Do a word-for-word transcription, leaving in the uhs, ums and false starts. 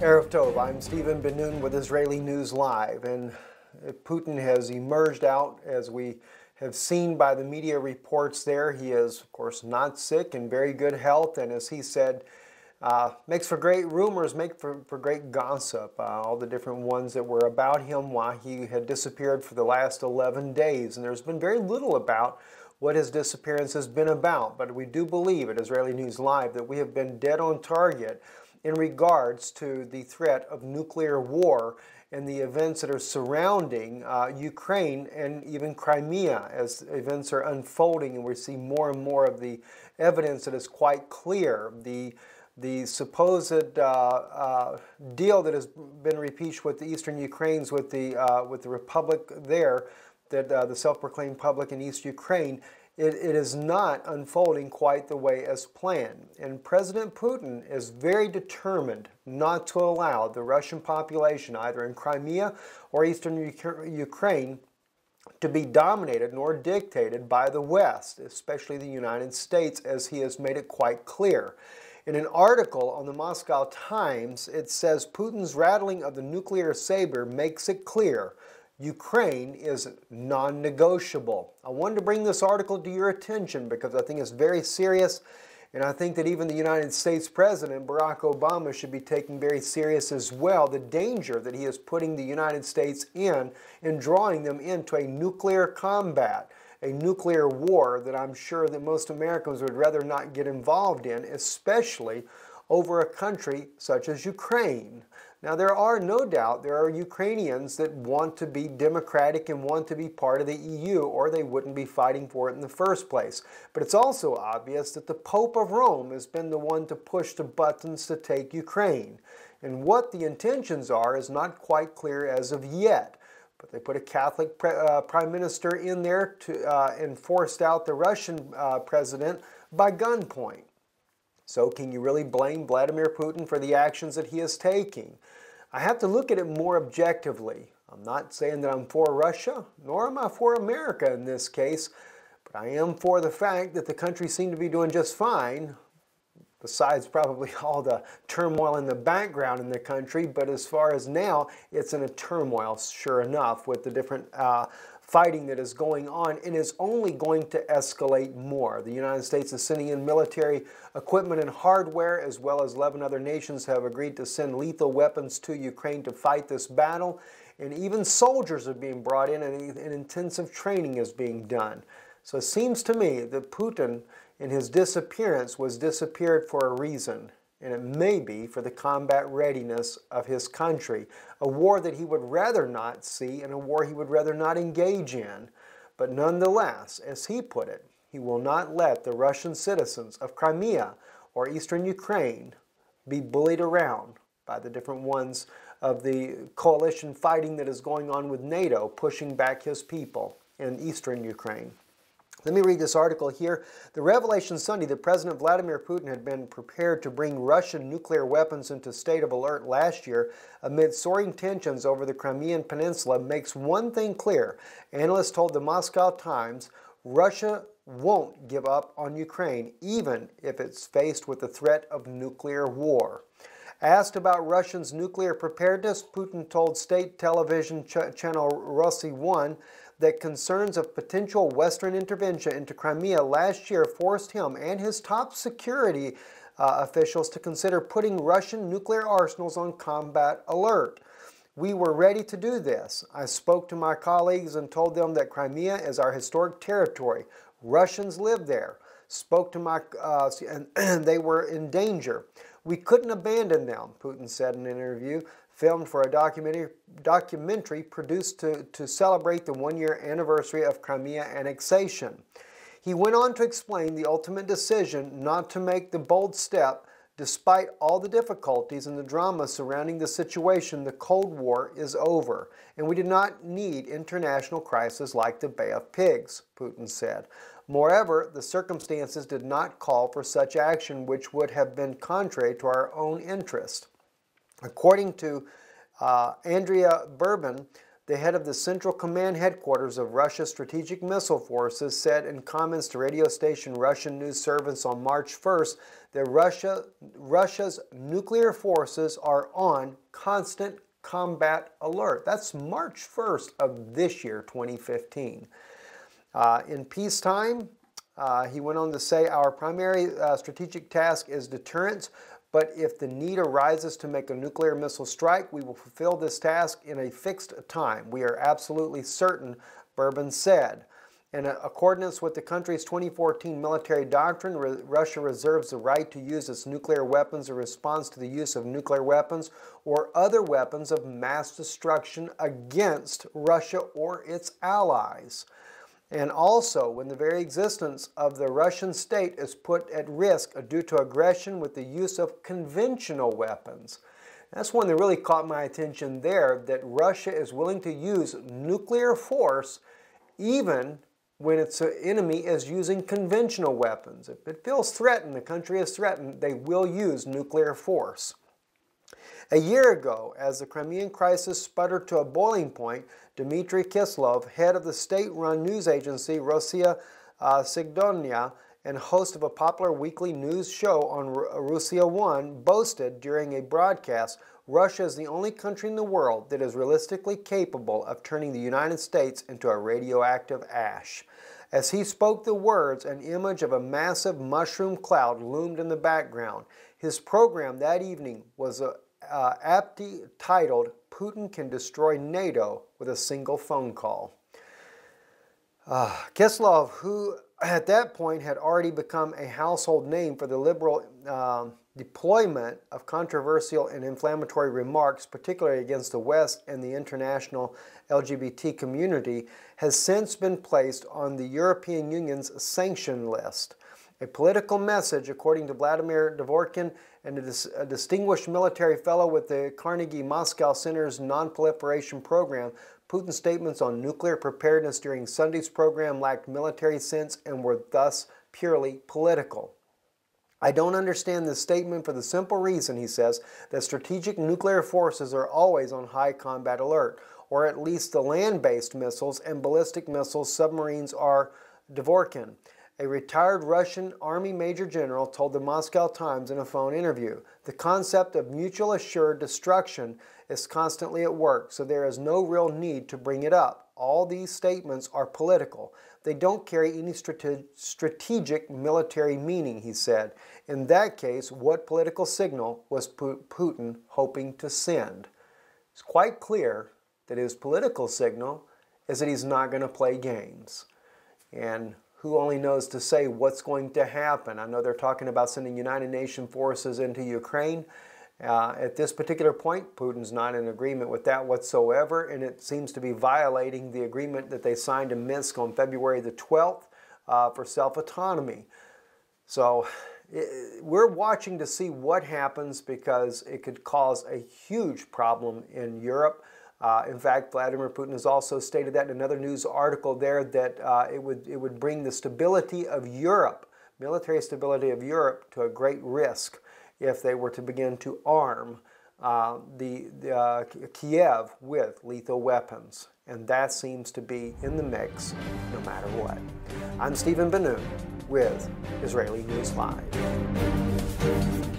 Erev Tov, I'm Stephen Ben-Nun with Israeli News Live, and Putin has emerged out, as we have seen by the media reports there. He is, of course, not sick, in very good health, and as he said, uh, makes for great rumors, make for, for great gossip, uh, all the different ones that were about him while he had disappeared for the last eleven days, and there's been very little about what his disappearance has been about, but we do believe at Israeli News Live that we have been dead on target in regards to the threat of nuclear war and the events that are surrounding uh, Ukraine and even Crimea as events are unfolding, and we see more and more of the evidence that is quite clear. The, the supposed uh, uh, deal that has been reached with the Eastern Ukrainians, with the, uh, with the Republic there, that uh, the self-proclaimed public in East Ukraine, It, it is not unfolding quite the way as planned. And President Putin is very determined not to allow the Russian population, either in Crimea or eastern Ukraine, to be dominated nor dictated by the West, especially the United States, as he has made it quite clear. In an article on the Moscow Times, it says Putin's rattling of the nuclear saber makes it clear Ukraine is non-negotiable. I wanted to bring this article to your attention because I think it's very serious, and I think that even the United States President, Barack Obama, should be taking very serious as well the danger that he is putting the United States in and drawing them into a nuclear combat, a nuclear war that I'm sure that most Americans would rather not get involved in, especially over a country such as Ukraine. Now, there are no doubt there are Ukrainians that want to be democratic and want to be part of the E U, or they wouldn't be fighting for it in the first place. But it's also obvious that the Pope of Rome has been the one to push the buttons to take Ukraine. And what the intentions are is not quite clear as of yet. But they put a Catholic pre uh, prime minister in there to, uh, and forced out the Russian uh, president by gunpoint. So can you really blame Vladimir Putin for the actions that he is taking? I have to look at it more objectively. I'm not saying that I'm for Russia, nor am I for America in this case, but I am for the fact that the countries seem to be doing just fine, besides probably all the turmoil in the background in the country. But as far as now, it's in a turmoil, sure enough, with the different uh, fighting that is going on, and is only going to escalate more. The United States is sending in military equipment and hardware, as well as eleven other nations have agreed to send lethal weapons to Ukraine to fight this battle, and even soldiers are being brought in, and, and intensive training is being done. So it seems to me that Putin, in his disappearance, was disappeared for a reason, and it may be for the combat readiness of his country, a war that he would rather not see and a war he would rather not engage in. But nonetheless, as he put it, he will not let the Russian citizens of Crimea or eastern Ukraine be bullied around by the different ones of the coalition fighting that is going on with NATO pushing back his people in eastern Ukraine. Let me read this article here. The revelation Sunday that President Vladimir Putin had been prepared to bring Russian nuclear weapons into state of alert last year amid soaring tensions over the Crimean Peninsula makes one thing clear. Analysts told the Moscow Times, Russia won't give up on Ukraine, even if it's faced with the threat of nuclear war. Asked about Russians' nuclear preparedness, Putin told state television ch channel Rossiya One that concerns of potential Western intervention into Crimea last year forced him and his top security uh, officials to consider putting Russian nuclear arsenals on combat alert. We were ready to do this. I spoke to my colleagues and told them that Crimea is our historic territory. Russians live there. Spoke to my, uh, and they were in danger. We couldn't abandon them, Putin said in an interview filmed for a documentary, documentary produced to, to celebrate the one-year anniversary of Crimea annexation. He went on to explain the ultimate decision not to make the bold step despite all the difficulties and the drama surrounding the situation. The Cold War is over, and we do not need international crises like the Bay of Pigs, Putin said. Moreover, the circumstances did not call for such action, which would have been contrary to our own interest. According to uh, Andrea Bourbon, the head of the Central Command Headquarters of Russia's Strategic Missile Forces, said in comments to radio station Russian News Service on March first that Russia, Russia's nuclear forces are on constant combat alert. That's March first of this year, twenty fifteen. Uh, in peacetime, uh, he went on to say, our primary uh, strategic task is deterrence, but if the need arises to make a nuclear missile strike, we will fulfill this task in a fixed time. We are absolutely certain, Bourbon said. In accordance with the country's twenty fourteen military doctrine, Russia reserves the right to use its nuclear weapons in response to the use of nuclear weapons or other weapons of mass destruction against Russia or its allies. And also, when the very existence of the Russian state is put at risk due to aggression with the use of conventional weapons. That's one that really caught my attention there, that Russia is willing to use nuclear force even when its enemy is using conventional weapons. If it feels threatened, the country is threatened, they will use nuclear force. A year ago, as the Crimean crisis sputtered to a boiling point, Dmitry Kislov, head of the state-run news agency Rossiya uh, Segodnya and host of a popular weekly news show on Rossiya One, boasted during a broadcast, Russia is the only country in the world that is realistically capable of turning the United States into a radioactive ash. As he spoke the words, an image of a massive mushroom cloud loomed in the background. His program that evening was uh, uh, aptly titled, Putin Can Destroy NATO with a Single Phone Call. Uh, Kislov, who at that point had already become a household name for the liberal uh, deployment of controversial and inflammatory remarks, particularly against the West and the international L G B T community, has since been placed on the European Union's sanction list. A political message, according to Vladimir Dvorkin, and a, dis a distinguished military fellow with the Carnegie Moscow Center's Nonproliferation Program, Putin's statements on nuclear preparedness during Sunday's program lacked military sense and were thus purely political. I don't understand this statement for the simple reason, he says, that strategic nuclear forces are always on high combat alert, or at least the land-based missiles and ballistic missiles submarines are. Dvorkin, a retired Russian Army Major General, told the Moscow Times in a phone interview, the concept of mutual assured destruction is constantly at work, so there is no real need to bring it up. All these statements are political. They don't carry any strate- strategic military meaning, he said. In that case, what political signal was Putin hoping to send? It's quite clear that his political signal is that he's not going to play games. And who only knows to say what's going to happen. I know they're talking about sending United Nations forces into Ukraine. Uh, at this particular point, Putin's not in agreement with that whatsoever, and it seems to be violating the agreement that they signed in Minsk on February the twelfth uh, for self-autonomy. So it, we're watching to see what happens, because it could cause a huge problem in Europe. Uh, in fact, Vladimir Putin has also stated that in another news article there that uh, it would it would bring the stability of Europe, military stability of Europe, to a great risk if they were to begin to arm uh, the, the uh, Kiev with lethal weapons, and that seems to be in the mix no matter what. I'm Stephen Ben-Nun with Israeli News Live.